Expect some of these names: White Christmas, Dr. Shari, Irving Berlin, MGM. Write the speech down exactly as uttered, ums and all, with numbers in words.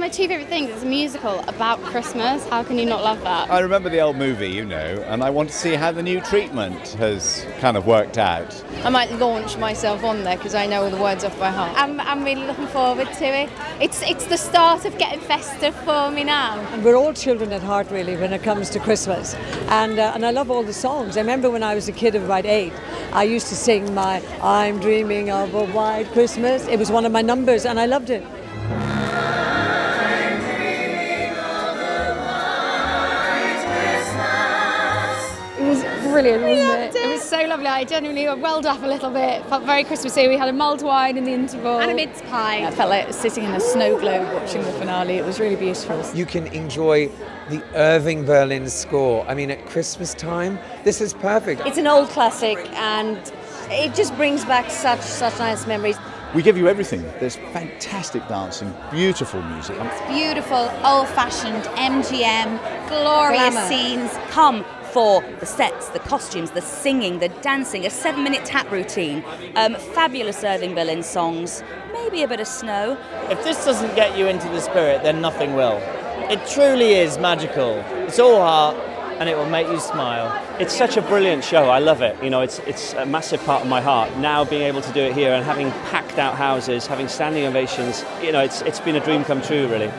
my two favourite things. It's a musical about Christmas. How can you not love that? I remember the old movie, you know, and I want to see how the new treatment has kind of worked out. I might launch myself on there because I know all the words off by heart. I'm, I'm really looking forward to it. It's, it's the start of getting festive for me now. And we're all children at heart, really, when it comes to Christmas. And, uh, and I love all the songs. I remember when I was a kid of about eight, I used to sing my I'm Dreaming of a White Christmas. It was one of my numbers and I loved it. I'm dreaming of a white Christmas. It was brilliant, wasn't it? It was so lovely. I genuinely welled up a little bit. Felt very Christmassy. We had a mulled wine in the interval. And a mince pie. I felt like sitting in a snow globe watching the finale. It was really beautiful. You can enjoy the Irving Berlin score. I mean, at Christmas time, this is perfect. It's an old classic and it just brings back such, such nice memories. We give you everything. There's fantastic dancing, beautiful music. It's beautiful, old-fashioned M G M, glorious glamour scenes. Come for the sets, the costumes, the singing, the dancing, a seven-minute tap routine, um, fabulous Irving Berlin songs, maybe a bit of snow. If this doesn't get you into the spirit, then nothing will. It truly is magical. It's all heart, and it will make you smile. It's such a brilliant show, I love it. You know, it's, it's a massive part of my heart. Now being able to do it here and having packed out houses, having standing ovations, you know, it's, it's been a dream come true, really.